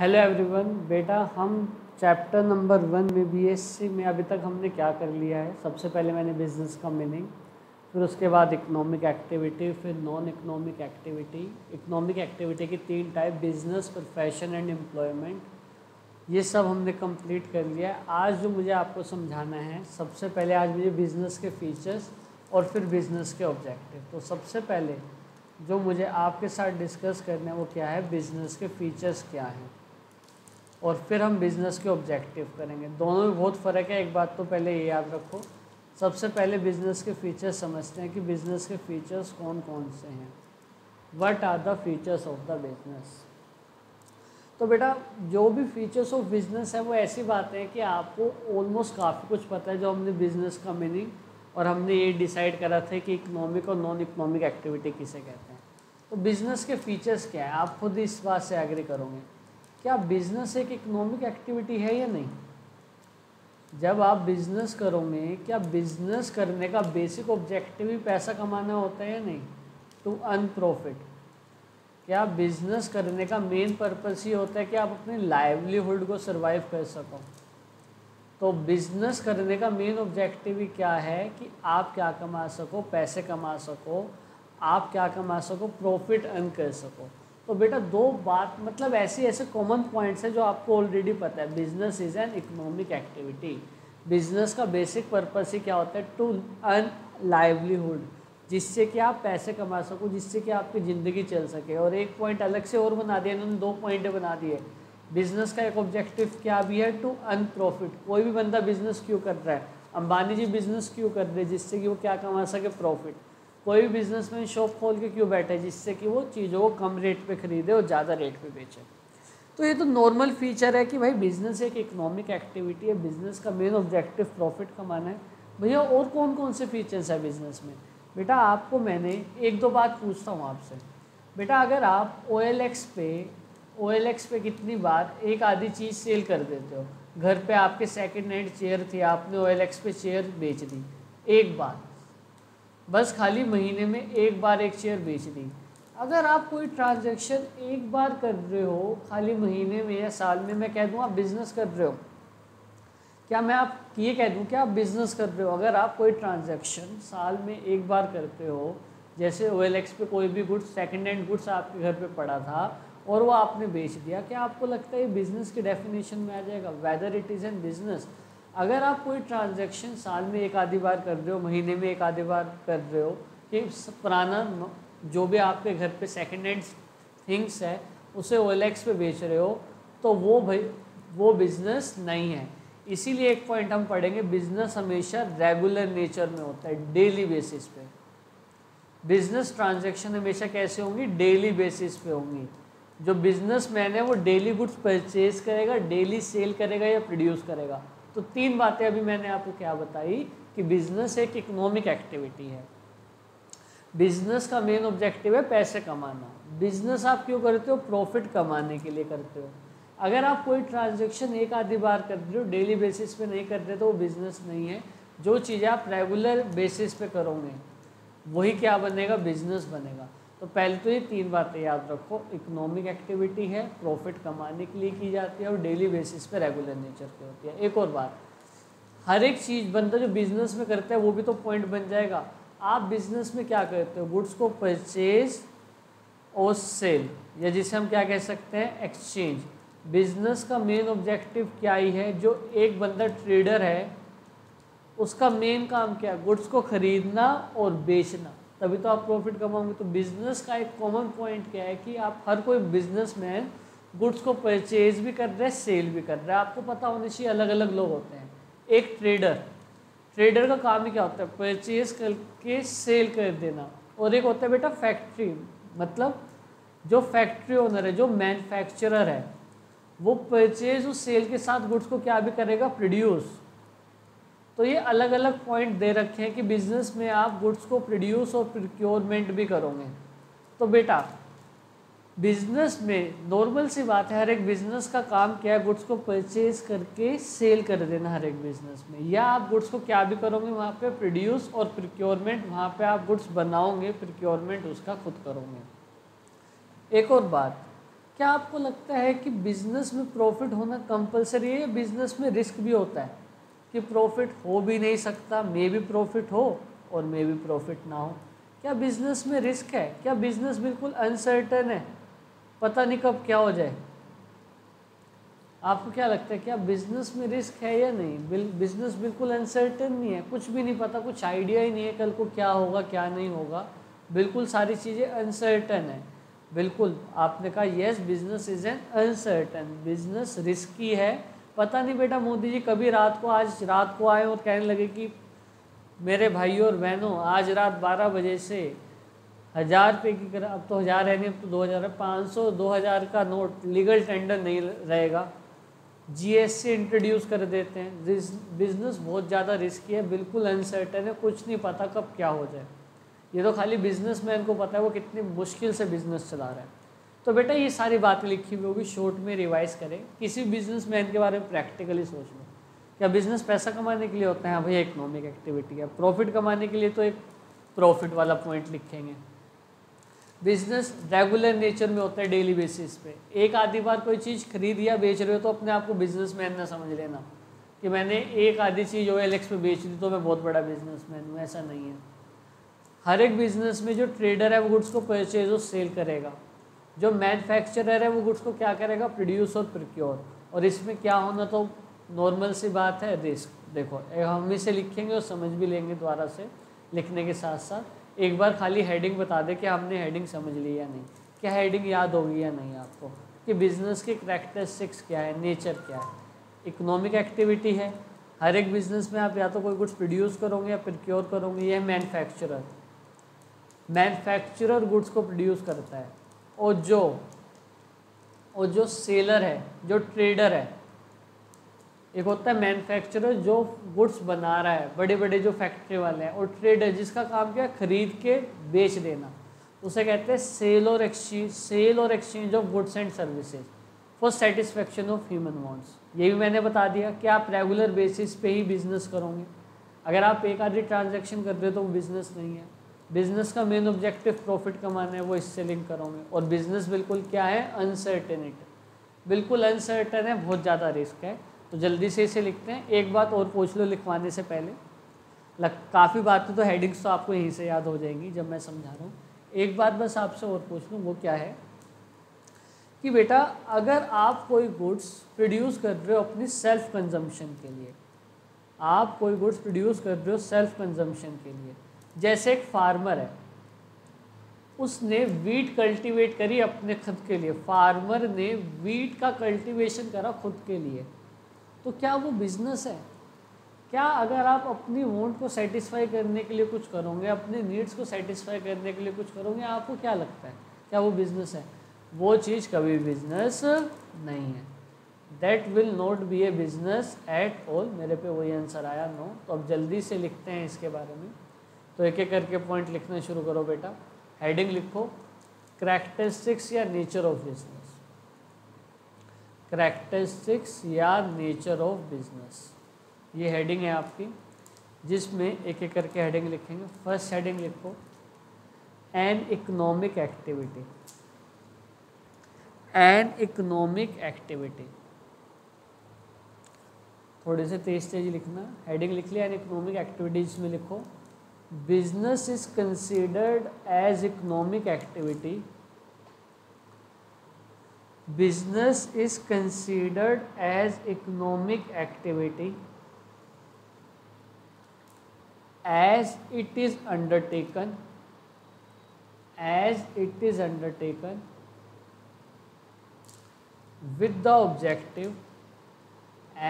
Hello everyone, बेटा हम chapter number 1 में बीएससी में अभी तक हमने क्या कर लिया है। सबसे पहले मैंने बिजनेस का मीनिंग, फिर उसके बाद इकोनॉमिक एक्टिविटी, फिर non economic activity. Economic activity की 3 type, business, profession and employment. ये सब हमने कंप्लीट कर लिया। आज जो मुझे आपको समझाना है, सबसे पहले आज मुझे बिज़नेस के फीचर्स और फिर बिज़नेस के ऑब्जेक्टिव। तो सबसे पहले जो मुझे आपके साथ डिस्कस करना है वो क्या है, बिज़नेस के फीचर्स क्या हैं, और फिर हम बिज़नेस के ऑब्जेक्टिव करेंगे। दोनों में बहुत फ़र्क है, एक बात तो पहले ये याद रखो। सबसे पहले बिज़नेस के फीचर्स समझते हैं कि बिज़नेस के फीचर्स कौन कौन से हैं। What are the features of the business. तो बेटा जो भी फीचर्स ऑफ बिज़नेस है वो ऐसी बातें हैं कि आपको ऑलमोस्ट काफ़ी कुछ पता है। जो हमने बिज़नेस का मीनिंग और हमने ये डिसाइड करा था कि इकोनॉमिक और नॉन इकोनॉमिक एक्टिविटी किसे कहते हैं। तो बिज़नेस के फीचर्स क्या है, आप खुद इस बात से एग्री करोगे। क्या बिज़नेस एक इकोनॉमिक एक्टिविटी है या नहीं? जब आप बिज़नेस करोगे, क्या बिज़नेस करने का बेसिक ऑब्जेक्टिव ही पैसा कमाना होता है या नहीं, टू अर्न प्रॉफिट? क्या बिज़नेस करने का मेन पर्पस ही होता है कि आप अपने लाइवलीहुड को सर्वाइव कर सको? तो बिज़नेस करने का मेन ऑब्जेक्टिव ही क्या है कि आप क्या कमा सको, पैसे कमा सको, आप क्या कमा सको, प्रॉफिट अर्न कर सको। तो बेटा दो बात मतलब ऐसे कॉमन पॉइंट्स हैं जो आपको ऑलरेडी पता है। Business is an economic activity. Business का बेसिक पर्पस ही क्या होता है, टू अर्न लाइवलीहुड, जिससे कि आप पैसे कमा सको, जिससे कि आपकी ज़िंदगी चल सके। और एक पॉइंट अलग से और बना दिया इन्होंने, 2 पॉइंट बना दिए। बिज़नेस का एक ऑब्जेक्टिव क्या भी है, टू अर्न प्रॉफिट। कोई भी बंदा बिज़नेस क्यों कर रहा है, अंबानी जी बिज़नेस क्यों कर रहे हैं, जिससे कि वो क्या कमा सके, प्रॉफिट। कोई भी बिजनेसमैन शॉप खोल के क्यों बैठे, जिससे कि वो चीज़ों को कम रेट पे ख़रीदे और ज़्यादा रेट पे बेचे। तो ये तो नॉर्मल फीचर है कि भाई बिज़नेस एक इकोनॉमिक एक्टिविटी है, बिज़नेस का मेन ऑब्जेक्टिव प्रॉफिट कमाना है। भैया और कौन कौन से फीचर्स है बिज़नेस में? बेटा आपको मैंने 1-2 बात पूछता हूँ आपसे। बेटा अगर आप OLX पे कितनी बार एक आधी चीज़ सेल कर देते हो, घर पर आपके सेकेंड हैंड चेयर थी, आपने OLX पे चेयर बेच दी, एक बार बस, खाली महीने में एक बार एक शेयर बेच दी। अगर आप कोई ट्रांजैक्शन एक बार कर रहे हो खाली महीने में या साल में, मैं कह दूँ आप बिज़नेस कर रहे हो, क्या मैं आप ये कह दूँ कि आप बिज़नेस कर रहे हो? अगर आप कोई ट्रांजैक्शन साल में एक बार करते हो, जैसे OLX पे कोई भी गुड्स, सेकंड हैंड गुड्स आपके घर पे पड़ा था और वो आपने बेच दिया, क्या आपको लगता है ये बिज़नेस की डेफिनेशन में आ जाएगा, whether it is an business? अगर आप कोई ट्रांजैक्शन साल में एक आधी बार कर रहे हो, महीने में एक आधी बार कर रहे हो, कि पुराना जो भी आपके घर पे सेकंड हैंड थिंग्स है उसे OLX पे बेच रहे हो, तो वो भाई वो बिज़नेस नहीं है। इसीलिए एक पॉइंट हम पढ़ेंगे, बिज़नेस हमेशा रेगुलर नेचर में होता है, डेली बेसिस पे। बिज़नेस ट्रांजैक्शन हमेशा कैसे होंगी, डेली बेसिस पे होंगी। जो बिज़नेसमैन है वो डेली गुड्स परचेज करेगा, डेली सेल करेगा या प्रोड्यूस करेगा। तो 3 बातें अभी मैंने आपको क्या बताई कि बिज़नेस एक इकोनॉमिक एक्टिविटी है, बिज़नेस का मेन ऑब्जेक्टिव है पैसे कमाना। बिज़नेस आप क्यों करते हो, प्रॉफिट कमाने के लिए करते हो। अगर आप कोई ट्रांजैक्शन एक आधी बार कर रहे हो, डेली बेसिस पे नहीं करते, तो वो बिज़नेस नहीं है। जो चीज़ें आप रेगुलर बेसिस पे करोगे वही क्या बनेगा, बिज़नेस बनेगा। तो पहले तो ये 3 बातें याद रखो, इकोनॉमिक एक्टिविटी है, प्रॉफिट कमाने के लिए की जाती है और डेली बेसिस पे रेगुलर नेचर की होती है। एक और बात, हर एक चीज़ बंदा जो बिज़नेस में करता है वो भी तो पॉइंट बन जाएगा। आप बिज़नेस में क्या करते हो, गुड्स को परचेज और सेल, या जिसे हम क्या कह सकते हैं, एक्सचेंज। बिज़नेस का मेन ऑब्जेक्टिव क्या ही है, जो एक बंदा ट्रेडर है उसका मेन काम क्या है, गुड्स को ख़रीदना और बेचना, तभी तो आप प्रॉफिट कमाओगे। तो बिज़नेस का एक कॉमन पॉइंट क्या है कि आप हर कोई बिजनेसमैन गुड्स को परचेज भी कर रहे हैं, सेल भी कर रहे हैं। आपको पता होना चाहिए अलग अलग लोग होते हैं। एक ट्रेडर का काम ही क्या होता है, परचेज करके सेल कर देना। और एक होता है बेटा फैक्ट्री, मतलब जो फैक्ट्री ओनर है, जो मैन्युफैक्चरर है, वो परचेज और सेल के साथ गुड्स को क्या भी करेगा, प्रोड्यूस। तो ये अलग अलग पॉइंट दे रखे हैं कि बिज़नेस में आप गुड्स को प्रोड्यूस और प्रोक्योरमेंट भी करोगे। तो बेटा बिज़नेस में नॉर्मल सी बात है, हर एक बिज़नेस का काम क्या है, गुड्स को परचेज करके सेल कर देना हर एक बिज़नेस में। या आप गुड्स को क्या भी करोगे वहाँ पे, प्रोड्यूस और प्रोक्योरमेंट, वहाँ पे आप गुड्स बनाओगे, प्रोक्योरमेंट उसका खुद करोगे। एक और बात क्या आपको लगता है कि बिज़नेस में प्रॉफिट होना कंपलसरी है या बिज़नेस में रिस्क भी होता है कि प्रॉफिट हो भी नहीं सकता, मे भी प्रॉफिट हो और मे भी प्रॉफिट ना हो? क्या बिज़नेस में रिस्क है? क्या बिज़नेस बिल्कुल अनसर्टेन है, पता नहीं कब क्या हो जाए? आपको क्या लगता है, क्या बिज़नेस में रिस्क है या नहीं? बिज़नेस बिल्कुल अनसर्टेन नहीं है, कुछ भी नहीं पता, कुछ आइडिया ही नहीं है कल को क्या होगा क्या नहीं होगा, बिल्कुल सारी चीज़ें अनसर्टेन है। बिल्कुल आपने कहा yes, business is an uncertain, business risky है। पता नहीं बेटा मोदी जी कभी रात को, आज रात को आए और कहने लगे कि मेरे भाइयों और बहनों आज रात 12 बजे से 1000 रुपये की कर, अब तो 1000 है नहीं, अब तो 2000 है, 500, 2000 का नोट लीगल टेंडर नहीं रहेगा, जीएसटी इंट्रोड्यूस कर देते हैं। बिज़नेस बहुत ज़्यादा रिस्की है, बिल्कुल अनसर्टेन है, कुछ नहीं पता कब क्या हो जाए। ये तो खाली बिजनेसमैन को पता है वो कितनी मुश्किल से बिज़नेस चला रहा है। तो बेटा ये सारी बातें लिखी हुई होगी, शॉर्ट में रिवाइज करें, किसी बिजनेसमैन के बारे में प्रैक्टिकली सोच लें। क्या बिज़नेस पैसा कमाने के लिए होता है? भैया इकोनॉमिक एक्टिविटी है। प्रॉफिट कमाने के लिए तो एक प्रॉफिट वाला पॉइंट लिखेंगे। बिज़नेस रेगुलर नेचर में होता है, डेली बेसिस पे। एक आधी बार कोई चीज़ खरीद या बेच रहे हो तो अपने आप को बिजनेसमैन ना समझ लेना कि मैंने एक आधी चीज़ OLX पे बेच दी तो मैं बहुत बड़ा बिजनेसमैन हूँ, ऐसा नहीं है। हर एक बिज़नेस में जो ट्रेडर है वो गुड्स को परचेज और सेल करेगा, जो मैन्युफैक्चरर है वो गुड्स को क्या करेगा, प्रोड्यूस और प्रोक्योर। और इसमें क्या होना तो नॉर्मल सी बात है, रिस्क। देखो हम इसे लिखेंगे और समझ भी लेंगे दोबारा से, लिखने के साथ साथ एक बार खाली हेडिंग बता दे कि हमने हेडिंग समझ ली या नहीं, क्या हेडिंग याद होगी या नहीं आपको, कि बिज़नेस के करैक्टरिस्टिक्स क्या है, नेचर क्या है। इकोनॉमिक एक्टिविटी है, हर एक बिज़नेस में आप या तो कोई कुछ प्रोड्यूस करोगे या प्रोक्योर करोगे। यह मैन्युफैक्चरर, मैन्युफैक्चरर गुड्स को प्रोड्यूस करता है, और जो सेलर है, जो ट्रेडर है। एक होता है मैन्युफैक्चरर जो गुड्स बना रहा है, बड़े बड़े जो फैक्ट्री वाले हैं, और ट्रेडर जिसका काम क्या है, खरीद के बेच देना, उसे कहते हैं सेल और एक्सचेंज, सेल और exchange of goods and services for satisfaction of human wants. ये भी मैंने बता दिया कि आप रेगुलर बेसिस पे ही बिज़नेस करोगे, अगर आप एक आधी ट्रांजेक्शन कर रहे हो तो वो बिज़नेस नहीं है। बिज़नेस का मेन ऑब्जेक्टिव प्रॉफिट कमाना है, वो इससे लिंक करोगे। और बिज़नेस बिल्कुल क्या है, अनसर्टेनिटी, बिल्कुल अनसर्टेन है, बहुत ज़्यादा रिस्क है। तो जल्दी से इसे लिखते हैं। एक बात और पूछ लो लिखवाने से पहले, काफ़ी बातें तो हेडिंग्स तो आपको यहीं से याद हो जाएंगी जब मैं समझा रहा हूँ। एक बात बस आपसे और पूछ लूँ, वो क्या है कि बेटा अगर आप कोई गुड्स प्रोड्यूस कर रहे हो अपनी सेल्फ कंजम्पशन के लिए, आप कोई गुड्स प्रोड्यूस कर रहे हो सेल्फ कंजम्पशन के लिए, जैसे एक फार्मर है, उसने वीट कल्टिवेट करी अपने खुद के लिए, फार्मर ने वीट का कल्टिवेशन करा खुद के लिए, तो क्या वो बिज़नेस है? क्या अगर आप अपनी वांट को सेटिस्फाई करने के लिए कुछ करोगे, अपने नीड्स को सेटिस्फाई करने के लिए कुछ करोगे, आपको क्या लगता है क्या वो बिज़नेस है? वो चीज़ कभी बिज़नेस नहीं है। That will not be a business at all. मेरे पे वही आंसर आया, नो। तो अब जल्दी से लिखते हैं इसके बारे में। तो एक एक करके पॉइंट लिखना शुरू करो बेटा। हेडिंग लिखो, करैक्टरिस्टिक्स या नेचर ऑफ बिज़नेस, करैक्टरिस्टिक्स या नेचर ऑफ बिज़नेस, ये हेडिंग है आपकी, जिसमें एक एक करके हेडिंग लिखेंगे। फर्स्ट हेडिंग लिखो, an economic activity, an economic activity, थोड़े से तेज लिखना। हेडिंग लिख लिया, एन इकोनॉमिक एक्टिविटीज में लिखो, business is considered as economic activity, business is considered as economic activity as it is undertaken, as it is undertaken with the objective,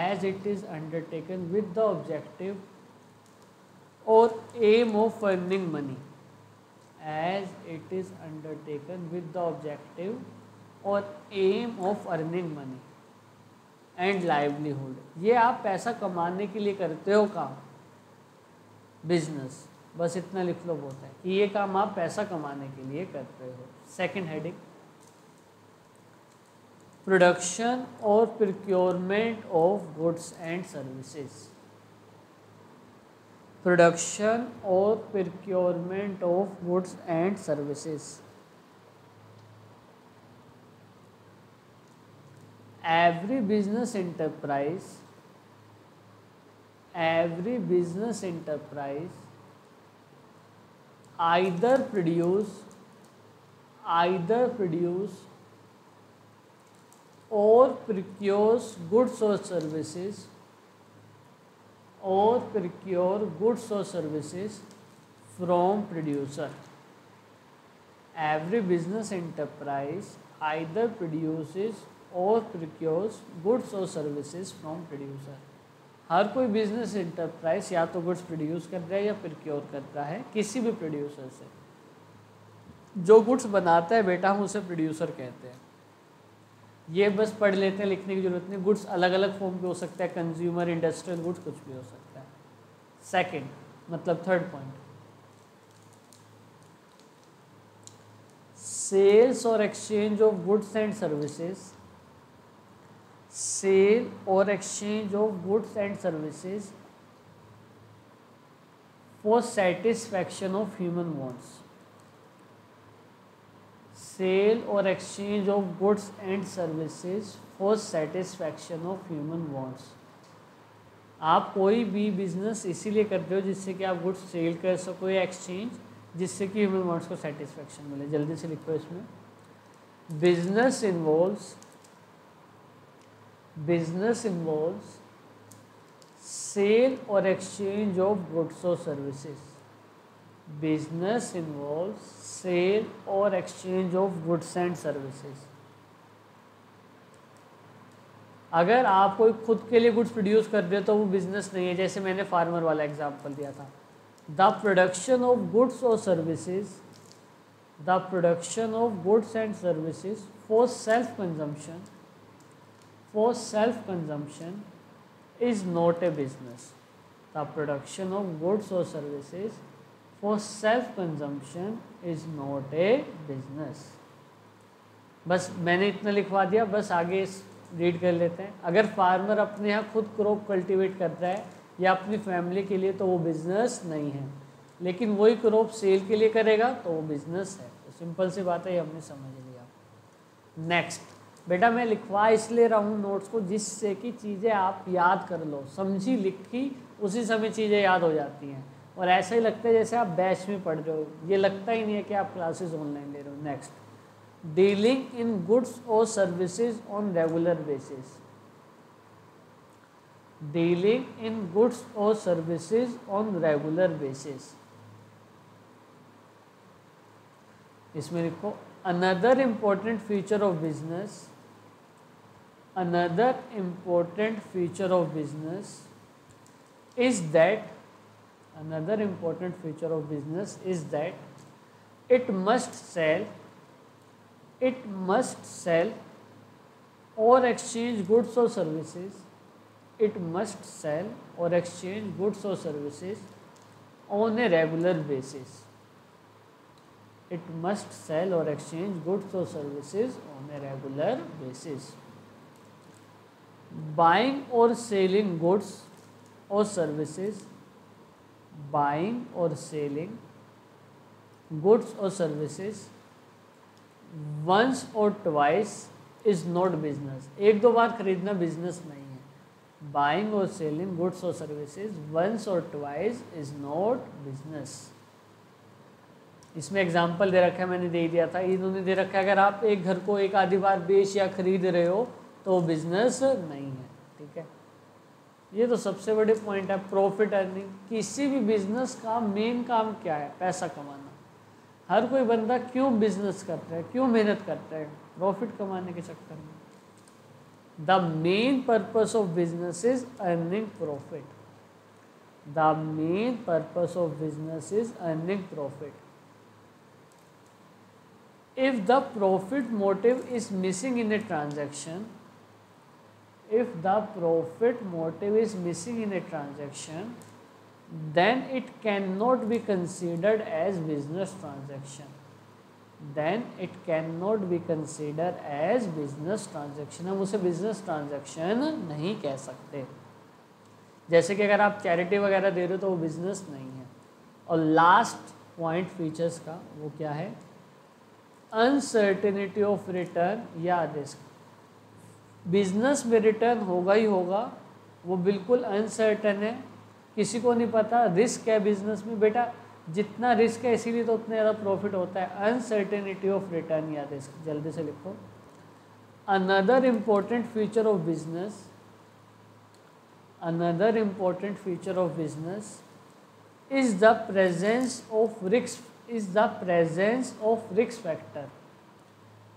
as it is undertaken with the objective और aim of earning money, as it is undertaken with the objective और aim of earning money and livelihood. ये आप पैसा कमाने के लिए करते हो काम, बिजनेस, बस इतना लिख लो बहुत है कि ये काम आप पैसा कमाने के लिए करते हो। सेकंड हेडिंग, प्रोडक्शन और procurement of goods and services, production और procurement of goods and services. every business enterprise either produce or procures goods or services from producer. Every business enterprise either produces और procures goods और services from producer. हर कोई business enterprise या तो goods produce कर रहा है या procure करता है किसी भी producer से. जो goods बनाता है बेटा हम उसे producer कहते हैं. ये बस पढ़ लेते हैं, लिखने की जरूरत नहीं. goods अलग अलग form के हो सकता है, consumer, industrial goods कुछ भी हो सकता है. Second मतलब third point, sale or exchange of goods and services for satisfaction of human wants. Sale or exchange of goods and services for satisfaction of human wants. आप कोई भी बिजनेस इसीलिए करते हो जिससे कि आप गुड्स सेल कर सको या एक्सचेंज, जिससे कि ह्यूमन वांट्स को सेटिस्फेक्शन मिले. जल्दी से लिखो इसमें, बिजनेस इन्वॉल्व्स सेल और एक्सचेंज ऑफ गुड्स और सर्विसेज. बिजनेस इन्वॉल्व्स सेल और exchange of goods and services. अगर आप कोई खुद के लिए गुड्स प्रोड्यूस कर रहे हो तो वो बिजनेस नहीं है. जैसे मैंने फार्मर वाला एग्जांपल दिया था, the production of goods and services for self consumption is not a business. The production of goods or services for self consumption is not a business. बस मैंने इतना लिखवा दिया, बस आगे रीड कर लेते हैं. अगर फार्मर अपने यहाँ खुद क्रॉप कल्टीवेट करता है या अपनी फैमिली के लिए तो वो बिज़नेस नहीं है, लेकिन वही क्रॉप सेल के लिए करेगा तो वो बिज़नेस है. तो सिंपल सी बात है, ये हमने समझ लिया. नेक्स्ट बेटा मैं लिखवा इसलिए रहा हूँ नोट्स को जिससे कि चीज़ें आप याद कर लो. समझी लिखी उसी समय चीज़ें याद हो जाती हैं और ऐसा ही लगता है जैसे आप बैच में पढ़ रहे हो. ये लगता ही नहीं है कि आप क्लासेज ऑनलाइन ले रहे हो. नेक्स्ट, डीलिंग इन गुड्स और services on regular basis. Dealing in goods or services on regular basis. इसमें लिखो, another important feature of business is that it must sell or exchange goods or services. It must sell or exchange goods or services on a regular basis. It must sell or exchange goods or services on a regular basis. Buying or selling goods or services once or twice is not business. एक दो बार खरीदना business नहीं. Buying or selling goods or services once or twice is not business. इसमें example दे रखा है, मैंने दे दिया था. इन्होंने दे रखा है अगर आप एक घर को एक आधी बार बेच या खरीद रहे हो तो वो बिजनेस नहीं है. ठीक है, ये तो सबसे बड़े पॉइंट है. प्रॉफिट अर्निंग, किसी भी बिजनेस का मेन काम क्या है? पैसा कमाना. हर कोई बंदा क्यों बिजनेस करता है, क्यों मेहनत करता है? प्रॉफिट कमाने के चक्कर में. The main purpose of business is earning profit. If the profit motive is missing in a transaction, then it cannot be considered as business transaction. हम उसे बिजनेस ट्रांजेक्शन नहीं कह सकते. जैसे कि अगर आप चैरिटी वगैरह दे रहे हो तो वो बिजनेस नहीं है. और लास्ट पॉइंट फीचर्स का वो क्या है? अनसर्टेनिटी ऑफ रिटर्न या रिस्क. बिजनेस में रिटर्न होगा ही होगा, वो बिल्कुल अनसर्टन है, किसी को नहीं पता रिस्क है बिजनेस में। बेटा जितना रिस्क है इसीलिए तो उतना ज़्यादा प्रॉफिट होता है। अनसर्टेनिटी ऑफ रिटर्न या रिस्क, जल्दी से लिखो। Another important feature of business, another important feature of business is the presence of risk, is the presence of risk factor,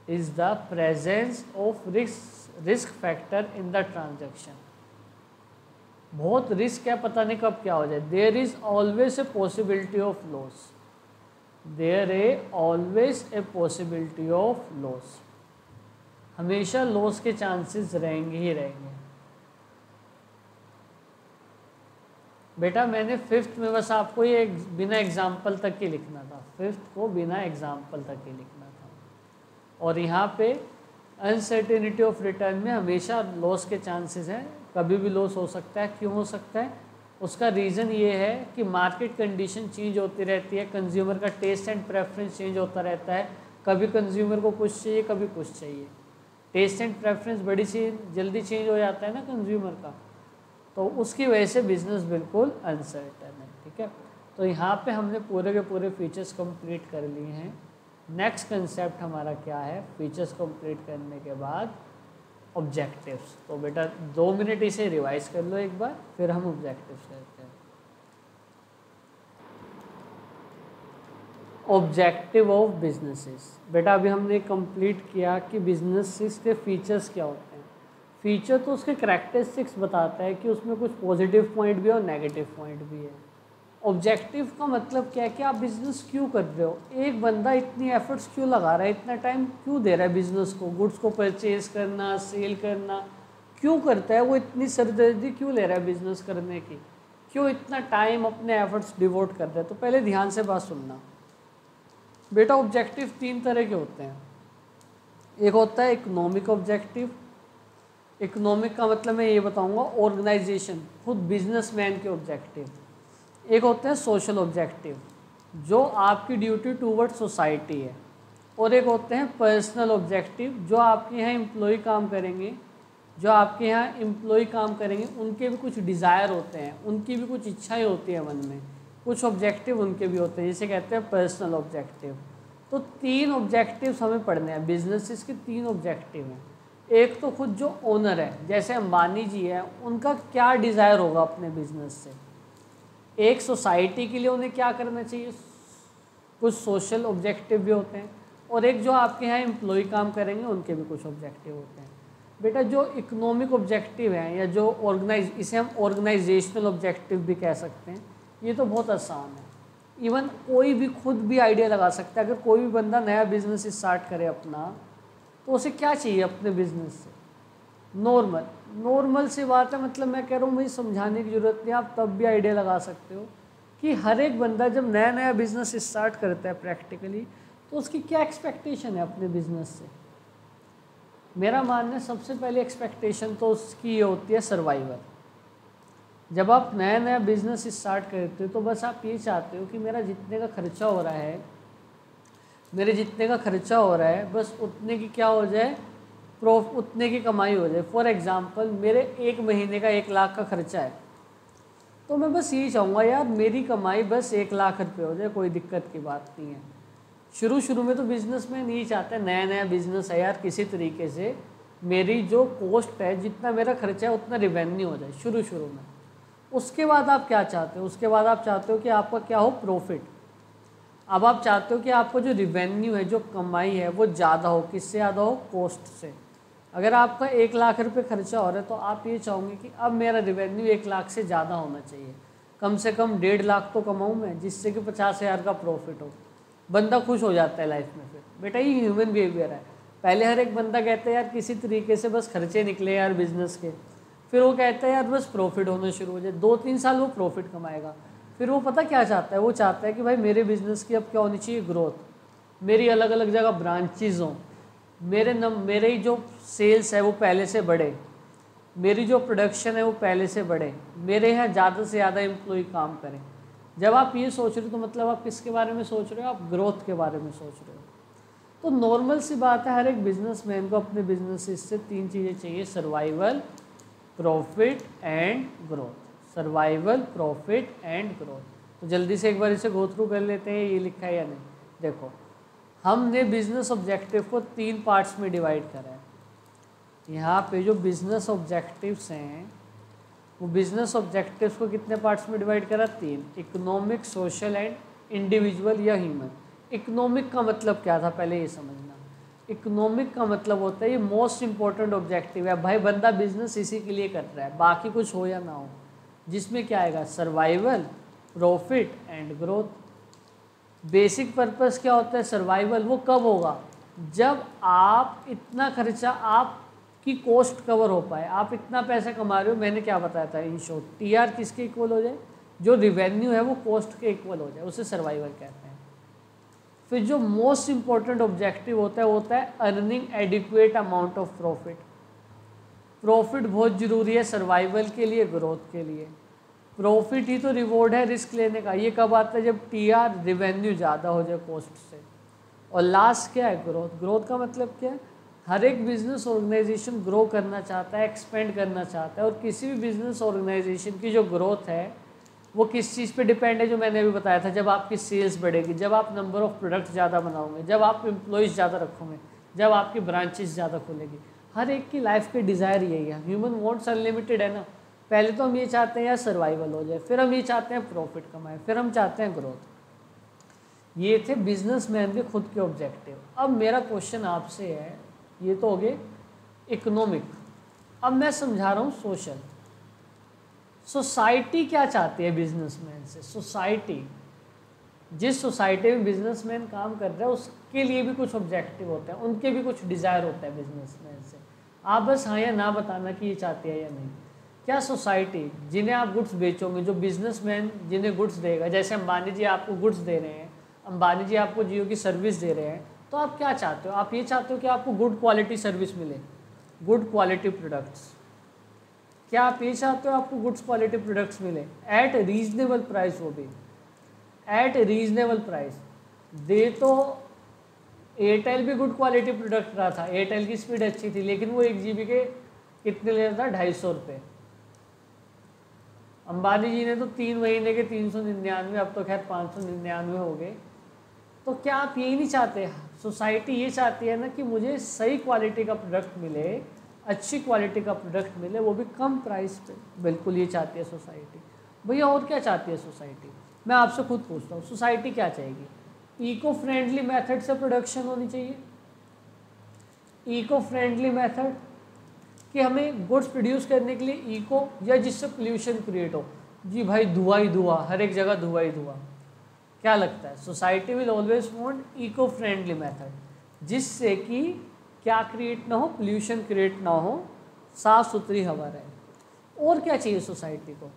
is the presence of risk factor in the transaction. बहुत risk है, पता नहीं कब क्या हो जाए। There is always a possibility of loss, there is always a possibility of loss, हमेशा loss के चांसेस रहेंगे ही रहेंगे। बेटा मैंने फिफ्थ में बस आपको ये बिना एग्जाम्पल तक ही लिखना था, फिफ्थ को बिना एग्जाम्पल तक ही लिखना था। और यहाँ पे अनसर्टेनिटी ऑफ रिटर्न में हमेशा लॉस के चांसेस हैं, कभी भी लॉस हो सकता है। क्यों हो सकता है? उसका रीज़न ये है कि मार्केट कंडीशन चेंज होती रहती है, कंज्यूमर का टेस्ट एंड प्रेफरेंस चेंज होता रहता है। कभी कंज्यूमर को कुछ चाहिए, कभी कुछ चाहिए। टेस्ट एंड प्रेफरेंस बड़ी चीज जल्दी चेंज हो जाता है ना कंज्यूमर का, तो उसकी वजह से बिज़नेस बिल्कुल अनसर्टन है। ठीक है, तो यहाँ पे हमने पूरे के पूरे फीचर्स कंप्लीट कर लिए हैं। नेक्स्ट कंसेप्ट हमारा क्या है? फीचर्स कंप्लीट करने के बाद ऑब्जेक्टिव्स। तो बेटा 2 मिनट इसे रिवाइज कर लो एक बार, फिर हम ऑब्जेक्टिव्स करते हैं। ऑब्जेक्टिव ऑफ बिजनेसेस, बेटा अभी हमने कंप्लीट किया कि बिजनेसेस के फीचर्स क्या होते हैं। फीचर तो उसके करैक्टरिस्टिक्स बताता है कि उसमें कुछ पॉजिटिव पॉइंट भी है और नेगेटिव पॉइंट भी है। ऑब्जेक्टिव का मतलब क्या है कि आप बिज़नेस क्यों कर रहे हो, एक बंदा इतनी एफर्ट्स क्यों लगा रहा है, इतना टाइम क्यों दे रहा है बिज़नेस को, गुड्स को परचेज करना, सेल करना क्यों करता है वो, इतनी सरदर्दी क्यों ले रहा है बिज़नेस करने की, क्यों इतना टाइम अपने एफर्ट्स डिवोट कर रहा है। तो पहले ध्यान से बात सुनना बेटा, ऑब्जेक्टिव 3 तरह के होते हैं। एक होता है इकोनॉमिक ऑब्जेक्टिव। इकोनॉमिक का मतलब मैं ये बताऊंगा ऑर्गेनाइजेशन, खुद बिजनेसमैन के ऑब्जेक्टिव। एक होते हैं सोशल ऑब्जेक्टिव, जो आपकी ड्यूटी टूवर्ड सोसाइटी है। और एक होते हैं पर्सनल ऑब्जेक्टिव, जो आपके यहाँ एम्प्लॉई काम करेंगे, उनके भी कुछ डिज़ायर होते हैं, उनकी भी कुछ इच्छाएँ होती हैं मन में, कुछ ऑब्जेक्टिव उनके भी होते हैं, जिसे कहते हैं पर्सनल ऑब्जेक्टिव। तो 3 ऑब्जेक्टिव्स हमें पढ़ने हैं, बिजनेसेस के 3 ऑब्जेक्टिव हैं। एक तो खुद जो ओनर है, जैसे अंबानी जी हैं, उनका क्या डिज़ायर होगा अपने बिजनेस से, एक सोसाइटी के लिए उन्हें क्या करना चाहिए, कुछ सोशल ऑब्जेक्टिव भी होते हैं। और एक जो आपके यहाँ एम्प्लॉय काम करेंगे, उनके भी कुछ ऑब्जेक्टिव होते हैं। बेटा जो इकोनॉमिक ऑब्जेक्टिव हैं या जो इसे हम ऑर्गेनाइजेशनल ऑब्जेक्टिव भी कह सकते हैं, ये तो बहुत आसान है, इवन कोई भी खुद भी आइडिया लगा सकता है। अगर कोई भी बंदा नया बिजनेस स्टार्ट करे अपना, तो उसे क्या चाहिए अपने बिजनेस से, नॉर्मल सी बात है। मतलब मैं कह रहा हूँ, मुझे समझाने की ज़रूरत नहीं, आप तब भी आइडिया लगा सकते हो कि हर एक बंदा जब नया बिज़नेस स्टार्ट करता है प्रैक्टिकली, तो उसकी क्या एक्सपेक्टेशन है अपने बिज़नेस से। मेरा मानना है सबसे पहले एक्सपेक्टेशन तो उसकी ये होती है सर्वाइवल। जब आप नया बिज़नेस स्टार्ट करते हो तो बस आप ये चाहते हो कि मेरे जितने का खर्चा हो रहा है बस उतने की क्या हो जाए, उतने की कमाई हो जाए। फॉर एग्ज़ाम्पल मेरे एक महीने का 1 लाख का खर्चा है, तो मैं बस यही चाहूँगा यार मेरी कमाई बस 1 लाख रुपये हो जाए, कोई दिक्कत की बात नहीं है। शुरू में तो बिज़नेस में नहीं चाहता, नया बिज़नेस है यार, किसी तरीके से मेरी जो कॉस्ट है, जितना मेरा खर्चा है उतना रिवेन्यू हो जाए शुरू में। उसके बाद आप क्या चाहते हो, उसके बाद आप चाहते हो कि आपका क्या हो, प्रॉफिट। अब आप चाहते हो कि आपको जो रिवेन्यू है, जो कमाई है, वो ज़्यादा हो, किससे ज़्यादा हो, कॉस्ट से। अगर आपका 1 लाख रुपए खर्चा हो रहा है, तो आप ये चाहोगे कि अब मेरा रिवेन्यू 1 लाख से ज़्यादा होना चाहिए, कम से कम 1.5 लाख तो कमाऊँ मैं, जिससे कि 50,000 का प्रॉफिट हो। बंदा खुश हो जाता है लाइफ में। फिर बेटा ये ह्यूमन बिहेवियर है, पहले हर एक बंदा कहता है यार किसी तरीके से बस खर्चे निकले यार बिज़नेस के, फिर वो कहता है यार बस प्रॉफिट होना शुरू हो जाए, 2-3 साल वो प्रॉफिट कमाएगा। फिर वो पता क्या चाहता है, वो चाहता है कि भाई मेरे बिज़नेस की अब क्या होनी चाहिए, ग्रोथ, मेरी अलग अलग जगह ब्रांचेज हों, मेरे जो सेल्स है वो पहले से बढ़े, मेरी जो प्रोडक्शन है वो पहले से बढ़े, मेरे यहाँ ज़्यादा से ज़्यादा एम्प्लॉय काम करें। जब आप ये सोच रहे हो तो मतलब आप किसके बारे में सोच रहे हो, आप ग्रोथ के बारे में सोच रहे हो। तो नॉर्मल सी बात है, हर एक बिजनेसमैन को अपने बिजनेस से तीन चीज़ें चाहिए, survival, profit and growth. Survival, profit and growth. तो जल्दी से एक बार इसे गो थ्रू कर लेते हैं, ये लिखा है या नहीं। देखो, हमने बिजनेस ऑब्जेक्टिव को तीन पार्ट्स में डिवाइड करा है। यहाँ पे जो बिजनेस ऑब्जेक्टिव्स हैं, वो बिजनेस ऑब्जेक्टिव्स को कितने पार्ट्स में डिवाइड करा? तीन, इकोनॉमिक, सोशल एंड इंडिविजुअल या ह्यूमन। इकोनॉमिक का मतलब क्या था पहले ये समझना। इकोनॉमिक का मतलब होता है ये मोस्ट इम्पॉर्टेंट ऑब्जेक्टिव है, भाई बंदा बिजनेस इसी के लिए कर रहा है, बाकी कुछ हो या ना हो। जिसमें क्या आएगा? Survival, profit and growth. Basic purpose क्या होता है? सर्वाइवल। वो कब होगा? जब आप इतना खर्चा, आपकी कॉस्ट कवर हो पाए, आप इतना पैसा कमा रहे हो। मैंने क्या बताया था? इन शॉर्ट TR किसके इक्वल हो जाए? जो रिवेन्यू है वो कॉस्ट के इक्वल हो जाए, उसे सर्वाइवल कहते हैं। फिर जो मोस्ट इम्पॉर्टेंट ऑब्जेक्टिव होता है वो होता है earning adequate amount of profit. Profit बहुत ज़रूरी है सर्वाइवल के लिए, ग्रोथ के लिए। प्रॉफिट ही तो रिवॉर्ड है रिस्क लेने का। ये कब आता है? जब TR रिवेन्यू ज़्यादा हो जाए कॉस्ट से। और लास्ट क्या है? ग्रोथ। ग्रोथ का मतलब क्या है? हर एक बिजनेस ऑर्गेनाइजेशन ग्रो करना चाहता है, एक्सपेंड करना चाहता है। और किसी भी बिजनेस ऑर्गेनाइजेशन की जो ग्रोथ है वो किस चीज़ पे डिपेंड है? जो मैंने अभी बताया था, जब आपकी सेल्स बढ़ेगी, जब आप नंबर ऑफ़ प्रोडक्ट ज़्यादा बनाओगे, जब आप एम्प्लॉयज़ ज़्यादा रखोगे, जब आपकी ब्रांचेस ज़्यादा खुलेगी। हर एक की लाइफ की डिज़ायर यही है, ह्यूमन वांट्स अनलिमिटेड है ना। पहले तो हम ये चाहते हैं यार सर्वाइवल हो जाए, फिर हम ये चाहते हैं प्रॉफिट कमाए, फिर हम चाहते हैं ग्रोथ। ये थे बिजनेसमैन के खुद के ऑब्जेक्टिव। अब मेरा क्वेश्चन आपसे है, ये तो हो गए इकोनॉमिक, अब मैं समझा रहा हूँ सोशल। सोसाइटी क्या चाहती है बिजनेसमैन से? सोसाइटी, जिस सोसाइटी में बिजनेसमैन काम कर रहा है उसके लिए भी कुछ ऑब्जेक्टिव होता है, उनके भी कुछ डिज़ायर होता है बिजनेसमैन से। आप बस हाँ या ना बताना कि ये चाहती है या नहीं। क्या सोसाइटी जिन्हें आप गुड्स बेचोगे, जो बिजनेसमैन जिन्हें गुड्स देगा, जैसे अंबानी जी आपको गुड्स दे रहे हैं, अंबानी जी आपको जियो की सर्विस दे रहे हैं, तो आप क्या चाहते हो? आप ये चाहते हो कि आपको गुड क्वालिटी सर्विस मिले, गुड क्वालिटी प्रोडक्ट्स। क्या आप ये चाहते हो आपको गुड्स क्वालिटी प्रोडक्ट्स मिले एट रीजनेबल प्राइस? वो भी एट रीजनेबल प्राइस। दे तो एयरटेल भी गुड क्वालिटी प्रोडक्ट रहा था, एयरटेल की स्पीड अच्छी थी, लेकिन वो 1 GB के कितने ले रहा था? 250 रुपये। अंबानी जी ने तो 3 महीने के 399, अब तो खैर 599 हो गए। तो क्या आप यही नहीं चाहते? सोसाइटी ये चाहती है ना कि मुझे सही क्वालिटी का प्रोडक्ट मिले, अच्छी क्वालिटी का प्रोडक्ट मिले, वो भी कम प्राइस पे। बिल्कुल ये चाहती है सोसाइटी। भैया और क्या चाहती है सोसाइटी? मैं आपसे खुद पूछता हूँ, सोसाइटी क्या चाहेगी? इको फ्रेंडली मेथड से प्रोडक्शन होनी चाहिए। इको फ्रेंडली मेथड कि हमें गुड्स प्रोड्यूस करने के लिए इको, या जिससे पोल्यूशन क्रिएट हो। जी भाई, धुआं ही धुआं, हर एक जगह धुआं ही धुआं। क्या लगता है? Society will always want eco friendly method, जिससे कि क्या क्रिएट ना हो? पोल्यूशन क्रिएट ना हो, साफ़ सुथरी हवा रहे। और क्या चाहिए सोसाइटी को?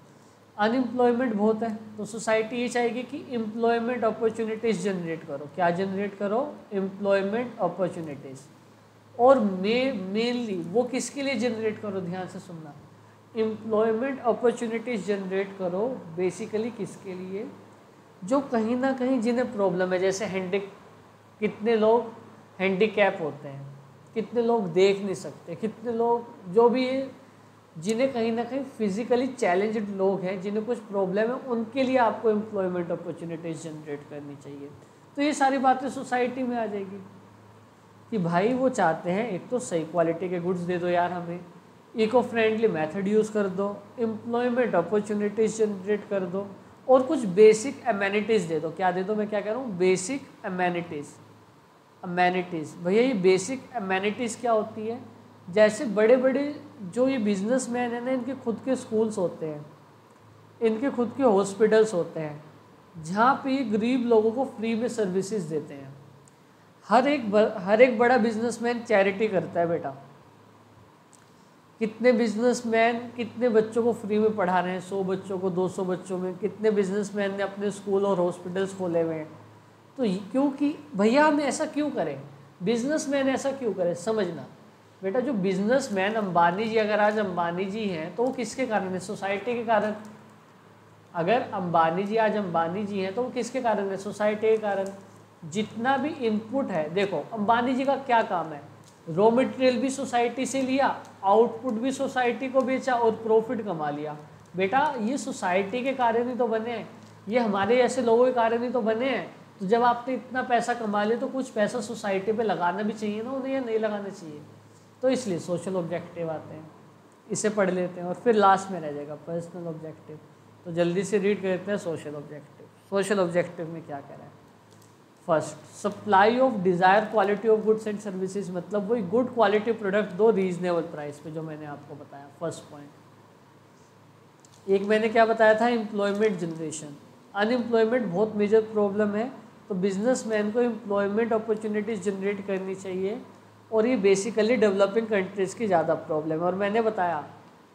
अनएम्प्लॉयमेंट बहुत है, तो सोसाइटी ये चाहेगी कि एम्प्लॉयमेंट अपॉर्चुनिटीज़ जनरेट करो। क्या जनरेट करो? Employment opportunities. और मेनली वो किसके लिए जनरेट करो? ध्यान से सुनना, एम्प्लॉयमेंट अपॉर्चुनिटीज़ जनरेट करो बेसिकली किसके लिए? जो कहीं ना कहीं जिन्हें प्रॉब्लम है, जैसे कितने लोग हैंडीकैप होते हैं, कितने लोग देख नहीं सकते, कितने लोग जो भी जिन्हें कहीं ना कहीं फिजिकली चैलेंज्ड लोग हैं, जिन्हें कुछ प्रॉब्लम है, उनके लिए आपको एम्प्लॉयमेंट अपॉर्चुनिटीज़ जनरेट करनी चाहिए। तो ये सारी बातें सोसाइटी में आ जाएगी कि भाई वो चाहते हैं एक तो सही क्वालिटी के गुड्स दे दो यार हमें, इको फ्रेंडली मेथड यूज़ कर दो, एम्प्लॉयमेंट अपॉर्चुनिटीज़ जनरेट कर दो, और कुछ बेसिक एमेनिटीज़ दे दो। क्या दे दो? मैं क्या कह रहा हूँ? Basic amenities. अमेनिटीज़, भैया ये बेसिक अमेनिटीज़ क्या होती है? जैसे बड़े बड़े जो ये बिजनेसमैन है ना, इनके खुद के स्कूल्स होते हैं, इनके खुद के हॉस्पिटल्स होते हैं, जहाँ पे ये गरीब लोगों को फ्री में सर्विसेज देते हैं। हर एक बड़ा बिजनेसमैन चैरिटी करता है बेटा। कितने बिजनेसमैन कितने बच्चों को फ्री में पढ़ा रहे हैं? 100 बच्चों को, 200 बच्चों में कितने बिजनेसमैन ने अपने स्कूल और हॉस्पिटल्स खोले हुए हैं। तो क्योंकि भैया हम ऐसा क्यों करें, बिजनेसमैन ऐसा क्यों करें? समझना बेटा, जो बिजनेसमैन अंबानी जी, अगर आज अंबानी जी हैं तो वो किसके कारण है? सोसाइटी के कारण। अगर अंबानी जी आज अंबानी जी हैं तो वो किसके कारण है? सोसाइटी के कारण। जितना भी इनपुट है, देखो अंबानी जी का क्या काम है, रॉ मटेरियल भी सोसाइटी से लिया, आउटपुट भी सोसाइटी को बेचा और प्रॉफिट कमा लिया। बेटा ये सोसाइटी के कार्य नहीं तो बने हैं, ये हमारे ऐसे लोगों के कार्य नहीं तो बने हैं। तो जब आपने इतना पैसा कमा लिया तो कुछ पैसा सोसाइटी पे लगाना भी चाहिए ना उन्हें, या नहीं लगाना चाहिए। तो इसलिए सोशल ऑब्जेक्टिव आते हैं, इसे पढ़ लेते हैं और फिर लास्ट में रह जाएगा पर्सनल ऑब्जेक्टिव। तो जल्दी से रीड करते हैं सोशल ऑब्जेक्टिव। सोशल ऑब्जेक्टिव में क्या कह रहा है, first supply of desire quality of goods and services, मतलब वही गुड क्वालिटी प्रोडक्ट दो रीजनेबल प्राइस पे, जो मैंने आपको बताया फर्स्ट पॉइंट। एक मैंने क्या बताया था, एम्प्लॉयमेंट जनरेशन, अनएम्प्लॉयमेंट बहुत मेजर प्रॉब्लम है, तो बिजनेसमैन को एम्प्लॉयमेंट अपॉर्चुनिटीज़ जनरेट करनी चाहिए और ये बेसिकली डेवलपिंग कंट्रीज़ की ज़्यादा प्रॉब्लम है। और मैंने बताया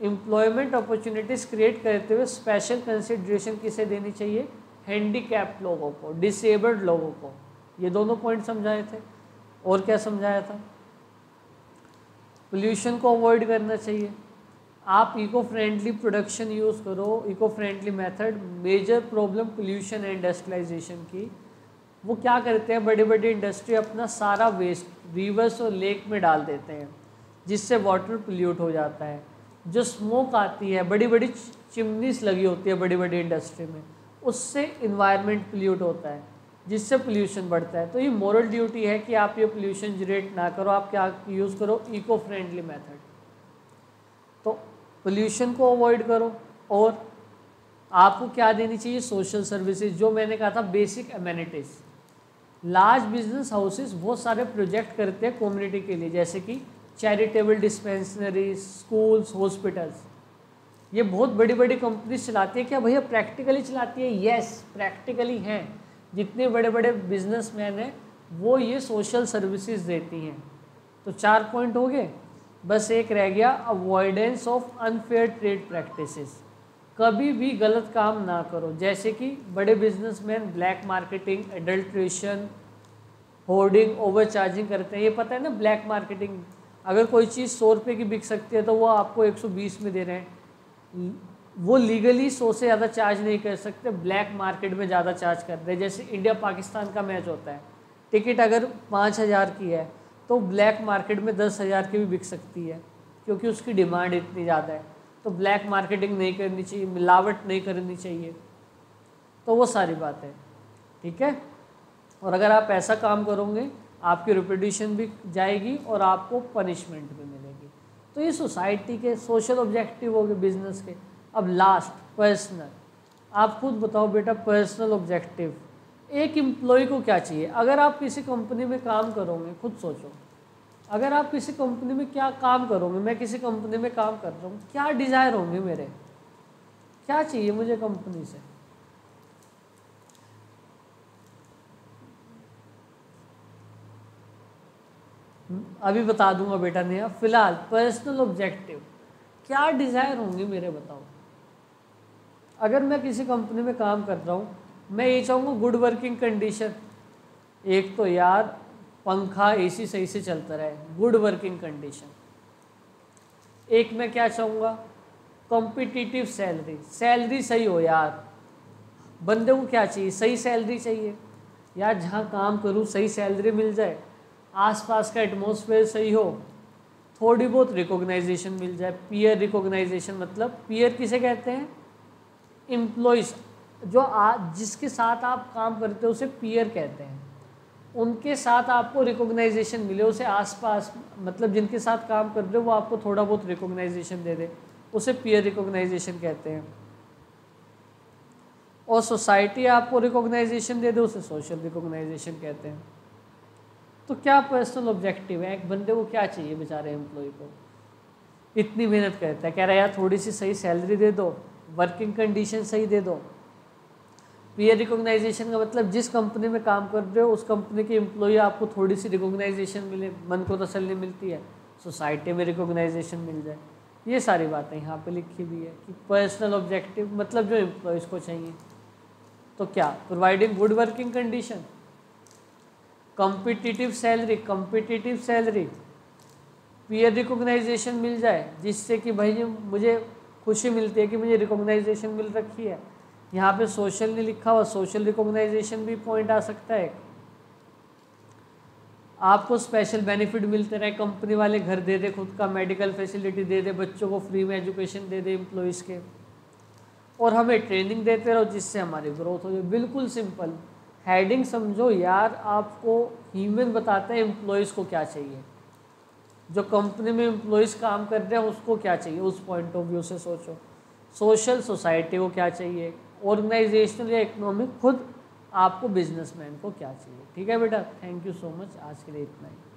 एम्प्लॉयमेंट अपॉर्चुनिटीज़ क्रिएट करते हुए स्पेशल कंसिडरेशन किसे देनी चाहिए, हैंडीकैप्ड लोगों को, डिसेबल्ड लोगों को। ये दोनों पॉइंट समझाए थे। और क्या समझाया था, पोल्यूशन को अवॉइड करना चाहिए, आप इको फ्रेंडली प्रोडक्शन यूज़ करो, eco friendly method. Major problem pollution है इंडस्ट्रियलाइजेशन की, वो क्या करते हैं बड़ी बड़ी इंडस्ट्री अपना सारा वेस्ट रिवर्स और लेक में डाल देते हैं, जिससे वाटर पोल्यूट हो जाता है। जो स्मोक आती है, बड़ी बड़ी चिमनीस लगी होती है बड़ी बड़ी इंडस्ट्री में, उससे इन्वायरमेंट पोल्यूट होता है, जिससे पोल्यूशन बढ़ता है। तो ये मॉरल ड्यूटी है कि आप ये पोल्यूशन जनरेट ना करो, आप क्या यूज़ करो, इको फ्रेंडली मेथड। तो पोल्यूशन को अवॉइड करो और आपको क्या देनी चाहिए, सोशल सर्विसेज, जो मैंने कहा था basic amenities. Large business houses बहुत सारे प्रोजेक्ट करते हैं कम्युनिटी के लिए, जैसे कि चैरिटेबल डिस्पेंसरीज, स्कूल्स, हॉस्पिटल्स। ये बहुत बड़ी बड़ी कंपनीज चलाती है। क्या भैया प्रैक्टिकली चलाती है, यस प्रैक्टिकली हैं। जितने बड़े बड़े बिजनेसमैन हैं वो ये सोशल सर्विसेज देती हैं। तो 4 पॉइंट हो गए, बस एक रह गया, avoidance of unfair trade practices. कभी भी गलत काम ना करो, जैसे कि बड़े businessman black marketing, adulteration, hoarding, overcharging करते हैं। ये पता है ना ब्लैक मार्केटिंग, अगर कोई चीज़ 100 रुपये की बिक सकती है तो वो आपको 120 में दे रहे हैं। वो लीगली 100 से ज़्यादा चार्ज नहीं कर सकते, ब्लैक मार्केट में ज़्यादा चार्ज कर रहे हैं। जैसे इंडिया पाकिस्तान का मैच होता है, टिकट अगर 5,000 की है तो ब्लैक मार्केट में 10,000 की भी बिक सकती है, क्योंकि उसकी डिमांड इतनी ज़्यादा है। तो ब्लैक मार्केटिंग नहीं करनी चाहिए, मिलावट नहीं करनी चाहिए। तो वो सारी बातें ठीक है। और अगर आप ऐसा काम करोगे आपकी रेपुटेशन भी जाएगी और आपको पनिशमेंट भी मिलेगी। तो ये सोसाइटी के सोशल ऑब्जेक्टिव हो गए बिजनेस के। अब लास्ट पर्सनल, आप खुद बताओ बेटा पर्सनल ऑब्जेक्टिव एक एम्प्लॉय को क्या चाहिए। अगर आप किसी कंपनी में काम करोगे, खुद सोचो अगर आप किसी कंपनी में क्या काम करोगे, मैं किसी कंपनी में काम कर रहा हूँ, क्या डिज़ायर होंगे मेरे, क्या चाहिए मुझे कंपनी से। अभी बता दूंगा बेटा नया, फिलहाल पर्सनल ऑब्जेक्टिव क्या डिज़ायर होंगे मेरे बताओ। अगर मैं किसी कंपनी में काम कर रहा हूँ, मैं ये चाहूँगा गुड वर्किंग कंडीशन, एक तो यार पंखा एसी सही से चलता रहे, गुड वर्किंग कंडीशन। एक मैं क्या चाहूँगा, कॉम्पिटिटिव सैलरी, सैलरी सही हो यार, बंदे को क्या चाहिए, सही सैलरी चाहिए यार, जहाँ काम करूँ सही सैलरी मिल जाए, आसपास का एटमॉस्फेयर सही हो, थोड़ी बहुत रिकॉग्नाइजेशन मिल जाए, पीयर रिकॉग्नाइजेशन। मतलब पीयर किसे कहते हैं, एम्प्लॉइज जो जिसके साथ आप काम करते हो उसे पीयर कहते हैं, उनके साथ आपको रिकॉग्नाइजेशन मिले, उसे आसपास मतलब जिनके साथ काम कर रहे हो वो आपको थोड़ा बहुत रिकॉग्नाइजेशन दे दे, उसे पीयर रिकॉग्नाइजेशन कहते हैं। और सोसाइटी आपको रिकॉग्नाइजेशन दे दे, उसे सोशल रिकॉग्नाइजेशन कहते हैं। तो क्या पर्सनल ऑब्जेक्टिव है, एक बंदे को क्या चाहिए बेचारे एम्प्लॉय को, इतनी मेहनत करता है, कह रहा है यार थोड़ी सी सही सैलरी दे दो, वर्किंग कंडीशन सही दे दो, पीयर रिकॉग्नाइजेशन का मतलब जिस कंपनी में काम कर रहे हो उस कंपनी के एम्प्लॉय आपको थोड़ी सी रिकॉग्नाइजेशन मिले, मन को तसल्ली मिलती है, सोसाइटी में रिकॉग्नाइजेशन मिल जाए। ये सारी बातें यहाँ पर लिखी हुई है कि पर्सनल ऑब्जेक्टिव मतलब जो एम्प्लॉयज़ को चाहिए। तो क्या, providing good working condition, competitive salary, competitive salary, peer recognition मिल जाए, जिससे कि भाई मुझे खुशी मिलती है कि मुझे रिकॉग्नाइजेशन मिल रखी है। यहाँ पे सोशल नहीं लिखा हुआ, सोशल रिकॉग्नाइजेशन भी पॉइंट आ सकता है। आपको स्पेशल बेनिफिट मिलते रहे, कंपनी वाले घर दे दे, खुद का मेडिकल फैसिलिटी दे दे, बच्चों को फ्री में एजुकेशन दे दे एम्प्लॉइज़ के, और हमें ट्रेनिंग देते रहो जिससे हमारी ग्रोथ हो जाए। बिल्कुल सिंपल हेडिंग समझो यार, आपको ह्यूमन बताते हैं एम्प्लॉइज़ को क्या चाहिए, जो कंपनी में एम्प्लॉइज़ काम कर रहे हैं उसको क्या चाहिए, उस पॉइंट ऑफ व्यू से सोचो। सोशल सोसाइटी को क्या चाहिए, ऑर्गेनाइजेशनल या इकोनॉमिक खुद आपको बिजनेसमैन को क्या चाहिए। ठीक है बेटा, थैंक यू सो मच, आज के लिए इतना ही।